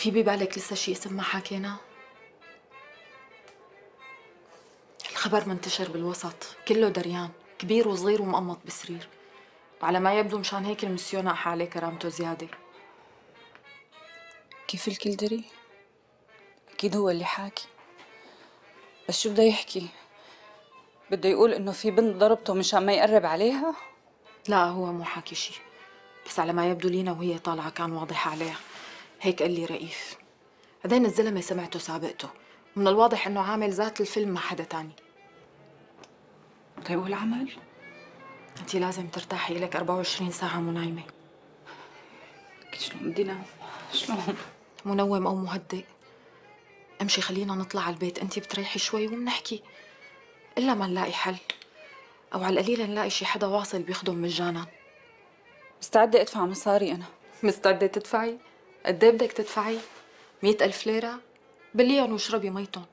في ببالك لسه شي اسم ما حكينا؟ الخبر منتشر بالوسط، كله دريان، كبير وصغير ومقمط بسرير، وعلى ما يبدو مشان هيك المسيو ناح عليه كرامته زيادة. كيف الكل دري؟ أكيد هو اللي حاكي، بس شو بده يحكي؟ بده يقول إنه في بنت ضربته مشان ما يقرب عليها؟ لا هو مو حاكي شي، بس على ما يبدو لينا وهي طالعة كان واضح عليها، هيك قال لي رئيف. بعدين الزلمة سمعته سابقته، من الواضح إنه عامل ذات الفيلم مع حدا تاني. طيب والعمل؟ أنتِ لازم ترتاحي لك 24 ساعة مو نايمة. شلون بدي نام؟ شلون؟ منوم أو مهدئ؟ امشي خلينا نطلع على البيت، أنتِ بتريحي شوي وبنحكي، إلا ما نلاقي حل، أو على القليلة نلاقي شي حدا واصل بيخدم مجانا. مستعدة أدفع مصاري أنا. مستعدة تدفعي؟ قد ايه بدك تدفعي؟ 100,000 ليرة؟ بليون واشربي ميتهم،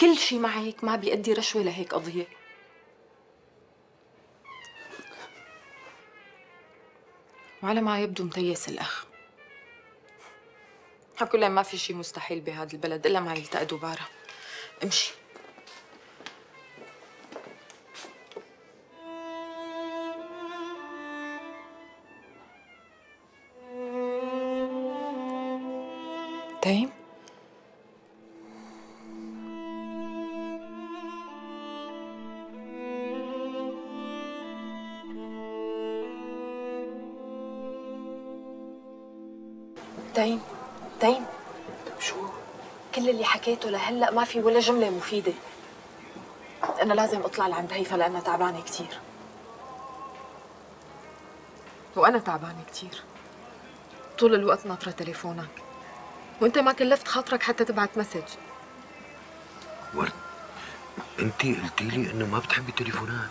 كل شي معك ما بيأدي رشوة لهيك قضية. وعلى ما يبدو متيس الأخ، كلها ما في شي مستحيل بهذا البلد إلا ما يلتقدوا برا. امشي. تايم؟ تايم تايم. طب شو؟ كل اللي حكيته لهلا ما في ولا جملة مفيدة. أنا لازم أطلع لعند هيفا لأنها تعبانة كتير. وأنا تعبانة كتير. طول الوقت ناطرة تليفونك. وأنت ما كلفت خاطرك حتى تبعت مسج. ورد، أنت قلتي لي إنه ما بتحبي تليفونات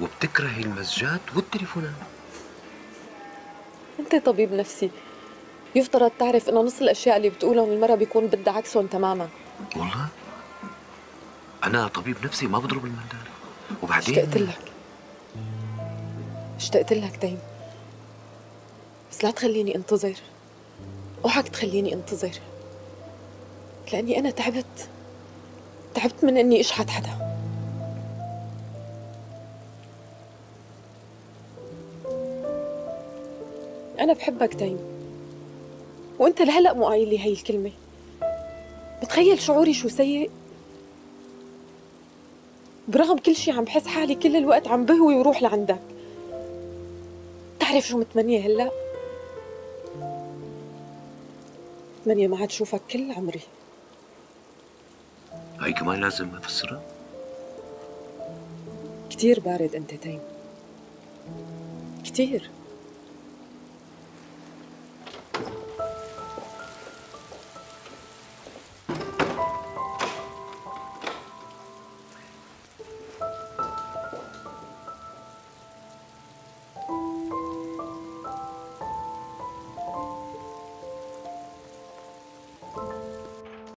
وبتكرهي المسجات والتليفونات. أنت طبيب نفسي. يفترض تعرف انه نص الاشياء اللي بتقولهم المرة بيكون بدها عكسهم تماما. والله؟ انا طبيب نفسي ما بضرب المندل. وبعدين اشتقت لك دايما، بس لا تخليني انتظر، اوعك تخليني انتظر، لاني انا تعبت من اني اشحت حدا. انا بحبك دايما، وانت لهلا مو قايل لي هي الكلمة. بتخيل شعوري شو سيء؟ برغم كل شي عم بحس حالي كل الوقت عم بهوي وروح لعندك. بتعرف شو متمنية هلا؟ متمنية ما عاد شوفك كل عمري. هي كمان لازم افسرها؟ كتير بارد انت تايم، كتير.